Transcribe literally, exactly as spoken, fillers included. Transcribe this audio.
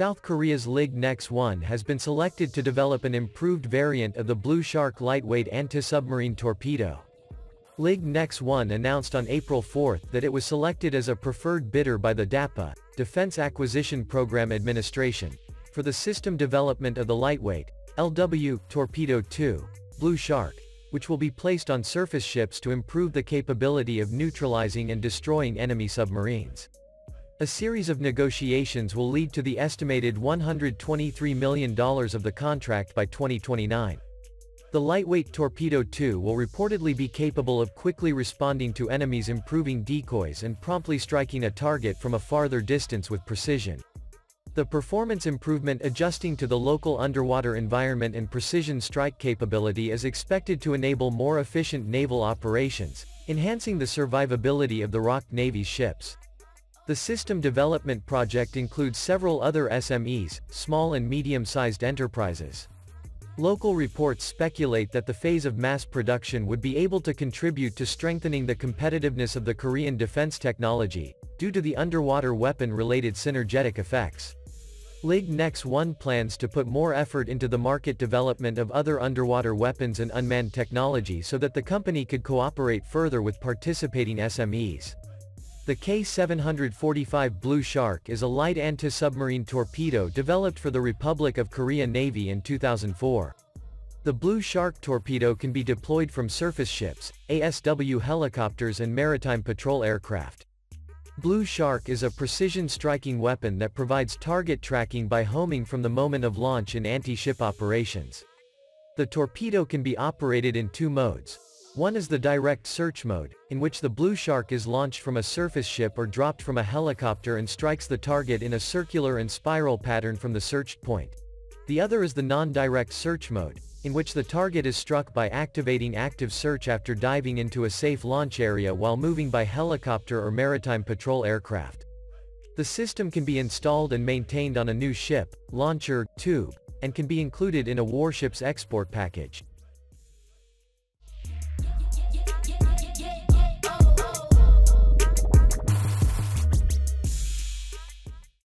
South Korea's L I G Nex one has been selected to develop an improved variant of the Blue Shark lightweight anti-submarine torpedo. L I G Nex one announced on April fourth that it was selected as a preferred bidder by the DAPA, Defense Acquisition Program Administration, for the system development of the lightweight, L W, Torpedo two, Blue Shark, which will be placed on surface ships to improve the capability of neutralizing and destroying enemy submarines. A series of negotiations will lead to the estimated one hundred twenty-three million dollars of the contract by twenty twenty-nine. The lightweight Torpedo two will reportedly be capable of quickly responding to enemies, improving decoys and promptly striking a target from a farther distance with precision. The performance improvement, adjusting to the local underwater environment and precision strike capability, is expected to enable more efficient naval operations, enhancing the survivability of the R O C Navy's ships. The system development project includes several other S M Es, small and medium-sized enterprises. Local reports speculate that the phase of mass production would be able to contribute to strengthening the competitiveness of the Korean defense technology, due to the underwater weapon-related synergetic effects. L I G Nex one plans to put more effort into the market development of other underwater weapons and unmanned technology so that the company could cooperate further with participating S M Es. The K seven forty-five Blue Shark is a light anti-submarine torpedo developed for the Republic of Korea Navy in two thousand four. The Blue Shark torpedo can be deployed from surface ships, A S W helicopters and maritime patrol aircraft. Blue Shark is a precision-striking weapon that provides target tracking by homing from the moment of launch in anti-ship operations. The torpedo can be operated in two modes. One is the direct search mode, in which the Blue Shark is launched from a surface ship or dropped from a helicopter and strikes the target in a circular and spiral pattern from the searched point. The other is the non-direct search mode, in which the target is struck by activating active search after diving into a safe launch area while moving by helicopter or maritime patrol aircraft. The system can be installed and maintained on a new ship, launcher, tube, and can be included in a warship's export package.